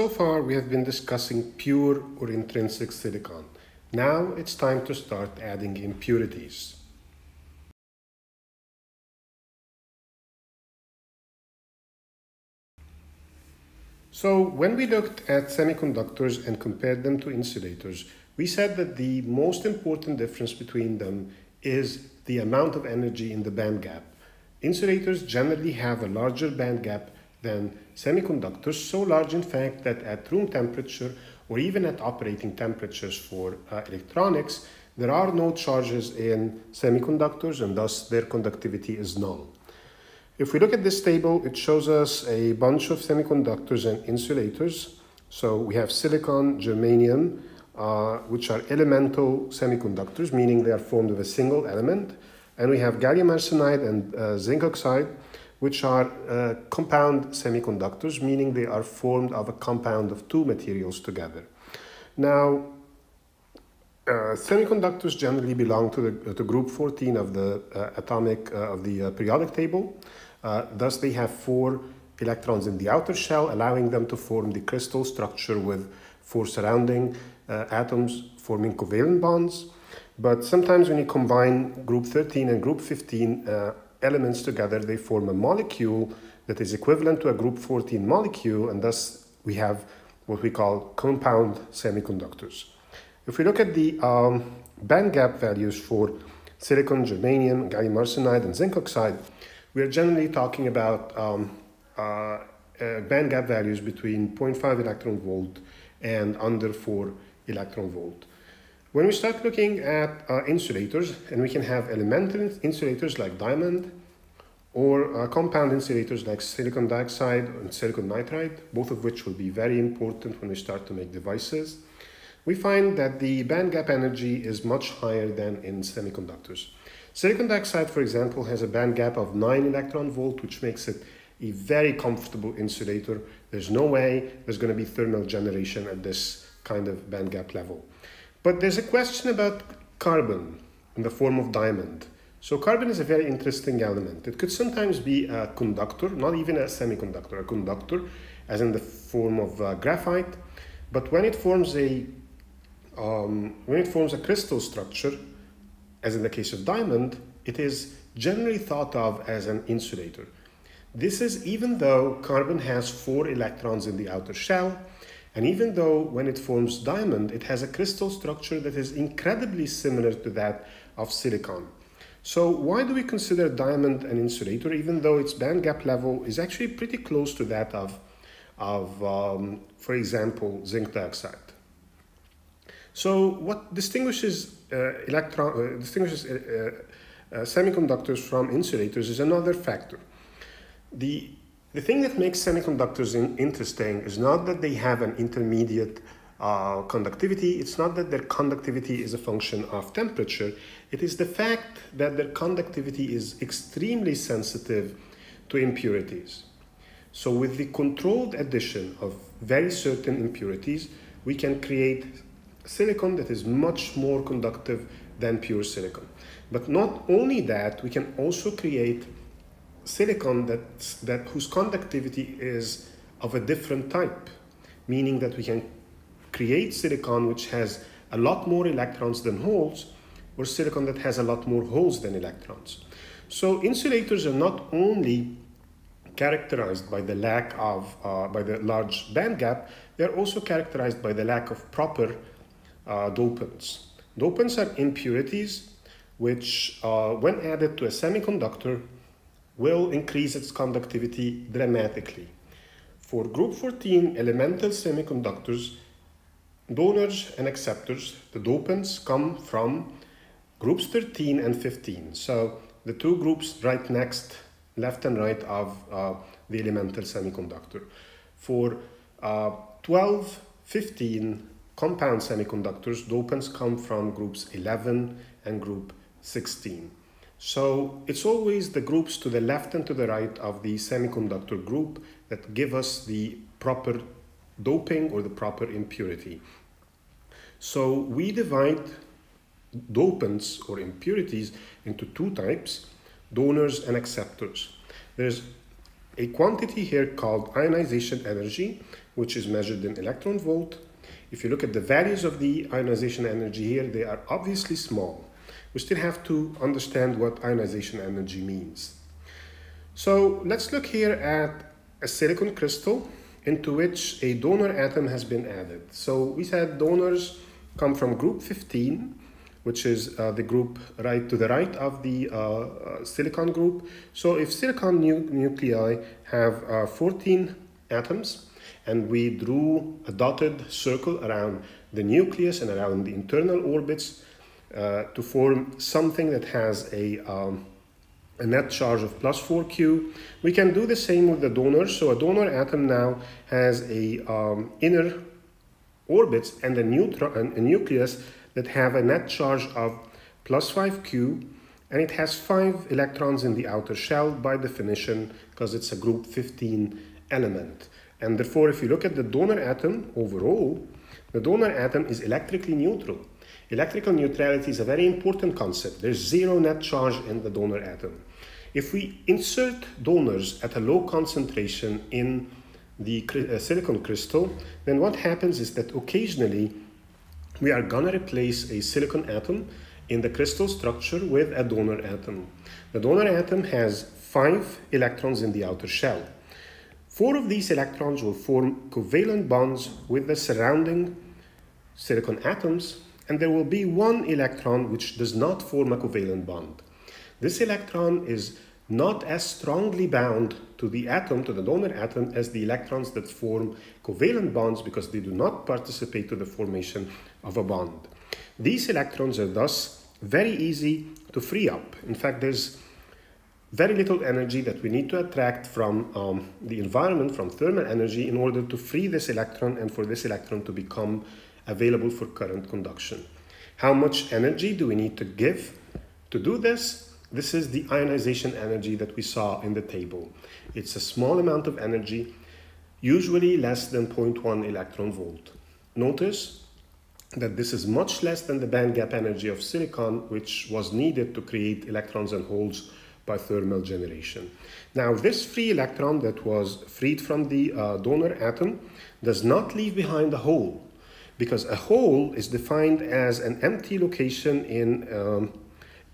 So far we have been discussing pure or intrinsic silicon. Now it's time to start adding impurities. So when we looked at semiconductors and compared them to insulators, we said that the most important difference between them is the amount of energy in the band gap. Insulators generally have a larger band gap than semiconductors, so large in fact that at room temperature or even at operating temperatures for electronics, there are no charges in semiconductors and thus their conductivity is null. If we look at this table, it shows us a bunch of semiconductors and insulators. So we have silicon, germanium, which are elemental semiconductors, meaning they are formed of a single element. And we have gallium arsenide and zinc oxide, which are compound semiconductors, meaning they are formed of a compound of two materials together. Now, semiconductors generally belong to group 14 of the periodic table. Thus, they have 4 electrons in the outer shell, allowing them to form the crystal structure with 4 surrounding atoms forming covalent bonds. But sometimes when you combine group 13 and group 15 elements together, they form a molecule that is equivalent to a group 14 molecule, and thus we have what we call compound semiconductors. If we look at the band gap values for silicon, germanium, gallium arsenide, and zinc oxide, we are generally talking about band gap values between 0.5 electron volt and under 4 electron volt. When we start looking at insulators, and we can have elemental insulators like diamond or compound insulators like silicon dioxide and silicon nitride, both of which will be very important when we start to make devices. We find that the band gap energy is much higher than in semiconductors. Silicon dioxide, for example, has a band gap of 9 electron volt, which makes it a very comfortable insulator. There's no way there's going to be thermal generation at this kind of band gap level. But there's a question about carbon in the form of diamond. So carbon is a very interesting element. It could sometimes be a conductor, not even a semiconductor, a conductor, as in the form of graphite. But when it forms a crystal structure, as in the case of diamond, it is generally thought of as an insulator. This is even though carbon has 4 electrons in the outer shell, and even though when it forms diamond, it has a crystal structure that is incredibly similar to that of silicon. So why do we consider diamond an insulator, even though its band gap level is actually pretty close to that of, for example, zinc dioxide? So what distinguishes semiconductors from insulators is another factor. The thing that makes semiconductors interesting is not that they have an intermediate conductivity. It's not that their conductivity is a function of temperature. It is the fact that their conductivity is extremely sensitive to impurities. So with the controlled addition of very certain impurities, we can create silicon that is much more conductive than pure silicon. But not only that, we can also create silicon whose conductivity is of a different type, meaning that we can create silicon which has a lot more electrons than holes, or silicon that has a lot more holes than electrons. So insulators are not only characterized by the lack of large band gap, they are also characterized by the lack of proper dopants. Dopants are impurities which, when added to a semiconductor, will increase its conductivity dramatically. For group 14 elemental semiconductors, donors and acceptors, the dopants come from groups 13 and 15. So the two groups right next, left and right of the elemental semiconductor. For 12, 15, compound semiconductors, dopants come from groups 11 and group 16. So it's always the groups to the left and to the right of the semiconductor group that give us the proper doping or the proper impurity. So we divide dopants or impurities into two types, donors and acceptors. There's a quantity here called ionization energy, which is measured in electron volt. If you look at the values of the ionization energy here, they are obviously small. We still have to understand what ionization energy means. So let's look here at a silicon crystal into which a donor atom has been added. So we said donors come from group 15, which is the group right to the right of the silicon group. So if silicon nuclei have 14 atoms, and we drew a dotted circle around the nucleus and around the internal orbits to form something that has a net charge of plus 4q. We can do the same with the donor. So a donor atom now has a inner orbits and a nucleus that have a net charge of plus 5q, and it has 5 electrons in the outer shell by definition, because it's a group 15 element. And therefore, if you look at the donor atom overall, the donor atom is electrically neutral. Electrical neutrality is a very important concept. There's zero net charge in the donor atom. If we insert donors at a low concentration in the silicon crystal, then what happens is that occasionally we are gonna replace a silicon atom in the crystal structure with a donor atom. The donor atom has 5 electrons in the outer shell. 4 of these electrons will form covalent bonds with the surrounding silicon atoms, and there will be 1 electron which does not form a covalent bond. This electron is not as strongly bound to the atom, to the donor atom, as the electrons that form covalent bonds, because they do not participate to the formation of a bond. These electrons are thus very easy to free up. In fact, there's very little energy that we need to attract from the environment, from thermal energy, in order to free this electron and for this electron to become available for current conduction. How much energy do we need to give to do this? This is the ionization energy that we saw in the table. It's a small amount of energy, usually less than 0.1 electron volt. Notice that this is much less than the band gap energy of silicon, which was needed to create electrons and holes by thermal generation. Now, this free electron that was freed from the donor atom does not leave behind a hole, because a hole is defined as an empty location in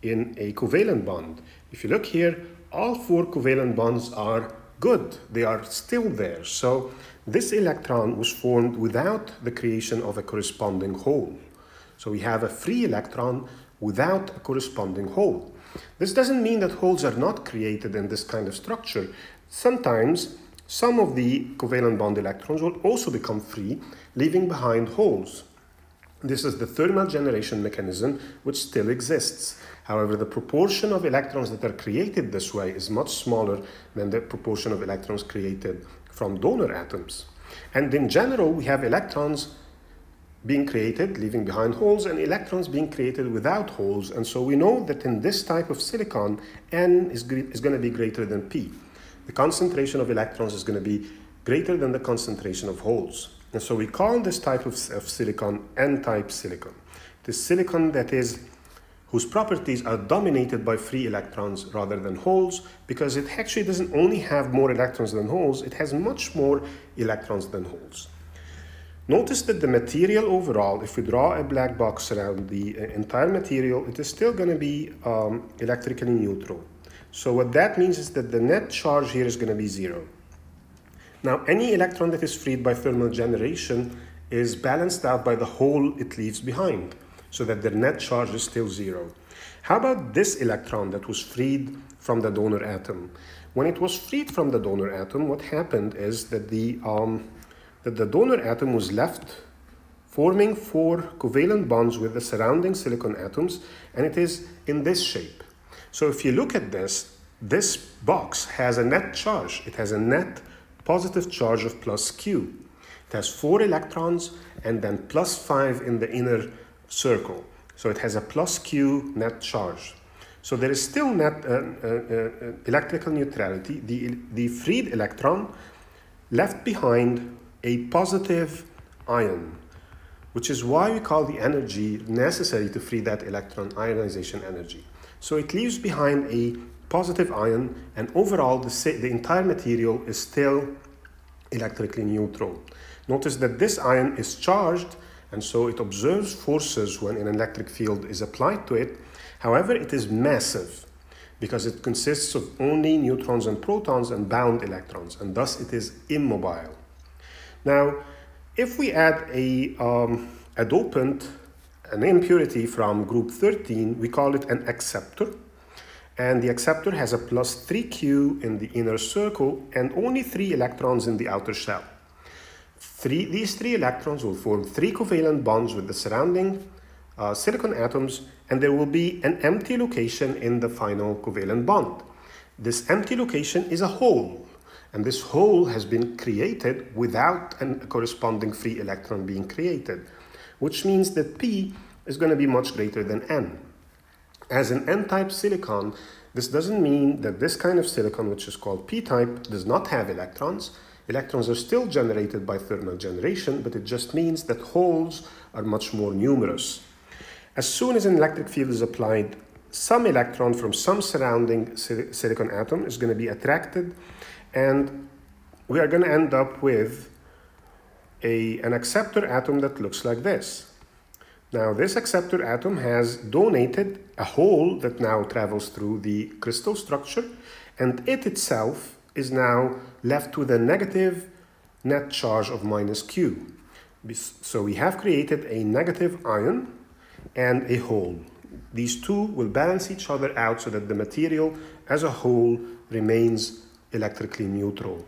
a covalent bond. If you look here, all 4 covalent bonds are good. They are still there. So this electron was formed without the creation of a corresponding hole. So we have a free electron without a corresponding hole. This doesn't mean that holes are not created in this kind of structure. Sometimes some of the covalent bond electrons will also become free, leaving behind holes. This is the thermal generation mechanism, which still exists. However, the proportion of electrons that are created this way is much smaller than the proportion of electrons created from donor atoms. And in general, we have electrons being created, leaving behind holes, and electrons being created without holes. And so we know that in this type of silicon, N is going to be greater than P. The concentration of electrons is going to be greater than the concentration of holes. And so we call this type of silicon N-type silicon. The silicon that is, whose properties are dominated by free electrons rather than holes, because it actually doesn't only have more electrons than holes, it has much more electrons than holes. Notice that the material overall, if we draw a black box around the entire material, it is still going to be electrically neutral. So what that means is that the net charge here is going to be 0. Now, any electron that is freed by thermal generation is balanced out by the hole it leaves behind, so that their net charge is still 0. How about this electron that was freed from the donor atom? When it was freed from the donor atom, what happened is that the donor atom was left forming 4 covalent bonds with the surrounding silicon atoms, and it is in this shape. So if you look at this, this box has a net charge. It has a net positive charge of plus q. It has 4 electrons and then plus 5 in the inner circle. So it has a plus q net charge. So there is still net electrical neutrality. The freed electron left behind a positive ion, which is why we call the energy necessary to free that electron ionization energy. So it leaves behind a positive ion, and overall the entire material is still electrically neutral. Notice that this ion is charged, and so it observes forces when an electric field is applied to it. However, it is massive because it consists of only neutrons and protons and bound electrons, and thus it is immobile. Now, if we add a dopant, an impurity from group 13, we call it an acceptor. And the acceptor has a plus 3Q in the inner circle and only 3 electrons in the outer shell. These three electrons will form 3 covalent bonds with the surrounding silicon atoms, and there will be an empty location in the final covalent bond. This empty location is a hole, and this hole has been created without a corresponding free electron being created, which means that P is going to be much greater than N. As an N-type silicon, this doesn't mean that this kind of silicon, which is called P-type, does not have electrons. Electrons are still generated by thermal generation, but it just means that holes are much more numerous. As soon as an electric field is applied, some electron from some surrounding silicon atom is going to be attracted, and we are going to end up with an acceptor atom that looks like this. Now, this acceptor atom has donated a hole that now travels through the crystal structure, and it itself is now left with a negative net charge of minus Q. So we have created a negative ion and a hole. These two will balance each other out so that the material as a whole remains electrically neutral.